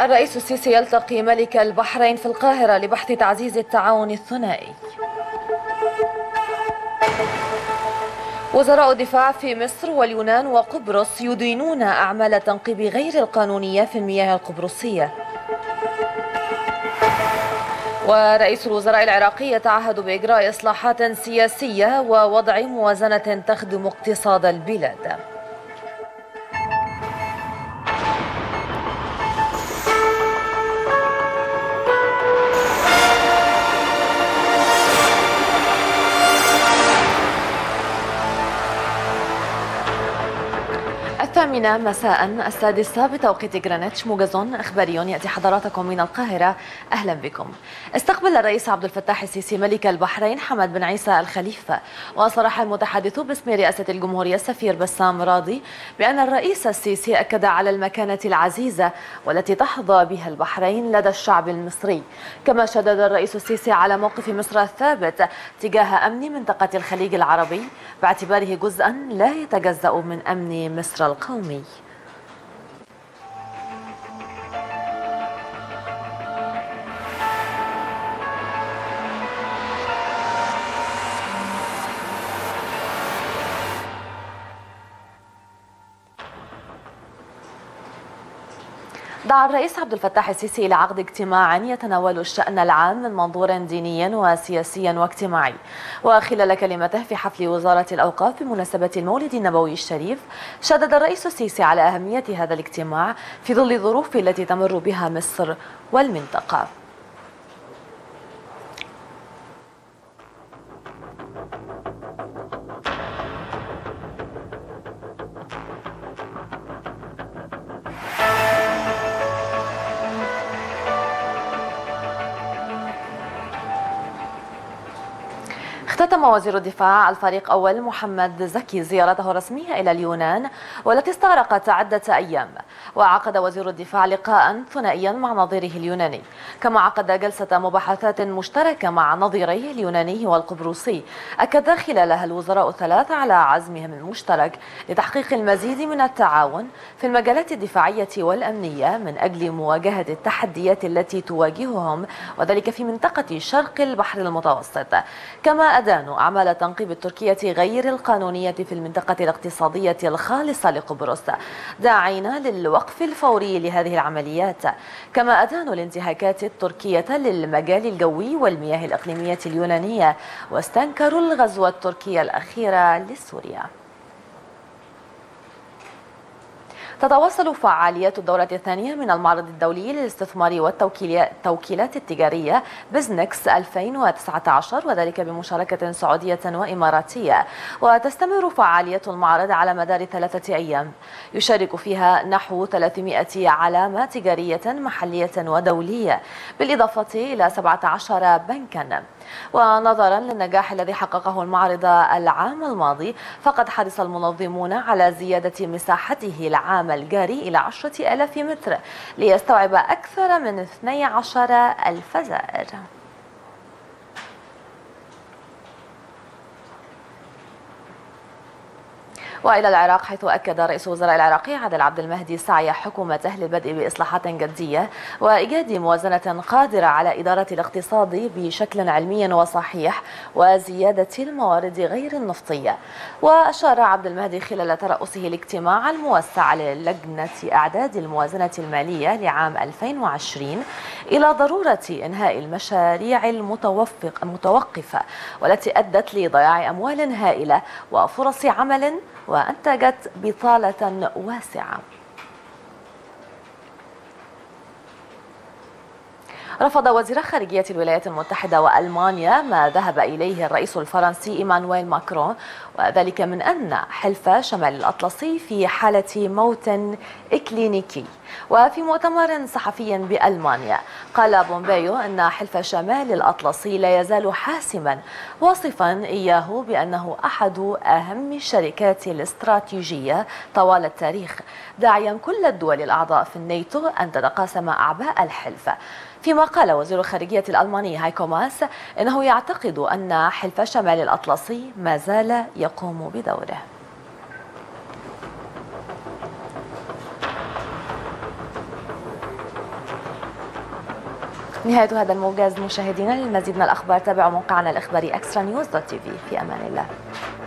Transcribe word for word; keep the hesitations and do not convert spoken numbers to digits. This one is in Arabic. الرئيس السيسي يلتقي ملك البحرين في القاهرة لبحث تعزيز التعاون الثنائي. وزراء الدفاع في مصر واليونان وقبرص يدينون أعمال التنقيب غير القانونية في المياه القبرصية. ورئيس الوزراء العراقي يتعهد بإجراء إصلاحات سياسية ووضع موازنة تخدم اقتصاد البلاد. الثامنة مساء، السادسة بتوقيت غرينتش، موجز إخباري يأتي حضراتكم من القاهرة. أهلا بكم. استقبل الرئيس عبد الفتاح السيسي ملك البحرين حمد بن عيسى الخليفة، وصرح المتحدث باسم رئاسة الجمهورية السفير بسام راضي بأن الرئيس السيسي أكد على المكانة العزيزة والتي تحظى بها البحرين لدى الشعب المصري، كما شدد الرئيس السيسي على موقف مصر الثابت تجاه أمن منطقة الخليج العربي باعتباره جزءا لا يتجزأ من أمن مصر القومي. قومي. دعا الرئيس عبد الفتاح السيسي إلى عقد اجتماع يتناول الشأن العام من منظور ديني وسياسي واجتماعي. وخلال كلمته في حفل وزارة الأوقاف بمناسبة المولد النبوي الشريف، شدد الرئيس السيسي على أهمية هذا الاجتماع في ظل الظروف التي تمر بها مصر والمنطقة. اختتم وزير الدفاع الفريق أول محمد زكي زيارته الرسمية إلى اليونان والتي استغرقت عدة أيام، وعقد وزير الدفاع لقاء ثنائيا مع نظيره اليوناني، كما عقد جلسة مباحثات مشتركة مع نظيريه اليوناني والقبرصي، أكد خلالها الوزراء الثلاثة على عزمهم المشترك لتحقيق المزيد من التعاون في المجالات الدفاعية والأمنية من أجل مواجهة التحديات التي تواجههم، وذلك في منطقة شرق البحر المتوسط. كما أدان أعمال تنقيب التركية غير القانونية في المنطقة الاقتصادية الخالصة لقبرص، داعين للوقف الفوري لهذه العمليات، كما أدانوا الانتهاكات التركية للمجال الجوي والمياه الإقليمية اليونانية، واستنكروا الغزو التركي الأخير لسوريا. تتواصل فعاليات الدورة الثانية من المعرض الدولي للاستثمار والتوكيلات التجارية بيزنكس ألفين وتسعة عشر، وذلك بمشاركة سعودية وإماراتية. وتستمر فعالية المعرض على مدار ثلاثة أيام يشارك فيها نحو ثلاثمائة علامة تجارية محلية ودولية، بالإضافة إلى سبعة عشر بنكا. ونظرا للنجاح الذي حققه المعرض العام الماضي، فقد حرص المنظمون على زيادة مساحته العام الجاري إلى عشرة آلاف متر ليستوعب أكثر من اثني عشر ألف زائر. وإلى العراق، حيث أكد رئيس الوزراء العراقي عادل عبد المهدي سعي حكومته للبدء بإصلاحات جدية وإيجاد موازنة قادرة على إدارة الاقتصاد بشكل علمي وصحيح وزيادة الموارد غير النفطية. وأشار عبد المهدي خلال ترأسه الاجتماع الموسع للجنة إعداد الموازنة المالية لعام ألفين وعشرين إلى ضرورة إنهاء المشاريع المتوقفة والتي أدت لضياع أموال هائلة وفرص عمل وأنتجت بطالة واسعة. رفض وزير خارجية الولايات المتحدة وألمانيا ما ذهب إليه الرئيس الفرنسي إيمانويل ماكرون، وذلك من أن حلف شمال الأطلسي في حالة موت إكلينيكي. وفي مؤتمر صحفي بألمانيا، قال بومبيو أن حلف شمال الأطلسي لا يزال حاسما، واصفا إياه بأنه أحد أهم الشركات الاستراتيجية طوال التاريخ، داعيا كل الدول الأعضاء في الناتو أن تتقاسم أعباء الحلف. فيما قال وزير الخارجية الألماني هايكو ماس إنه يعتقد أن حلف شمال الأطلسي ما زال يقوم بدوره. نهاية هذا الموجز مشاهدينا، للمزيد من الأخبار تابعوا موقعنا الإخباري إكسترا نيوز دوت تي في. في أمان الله.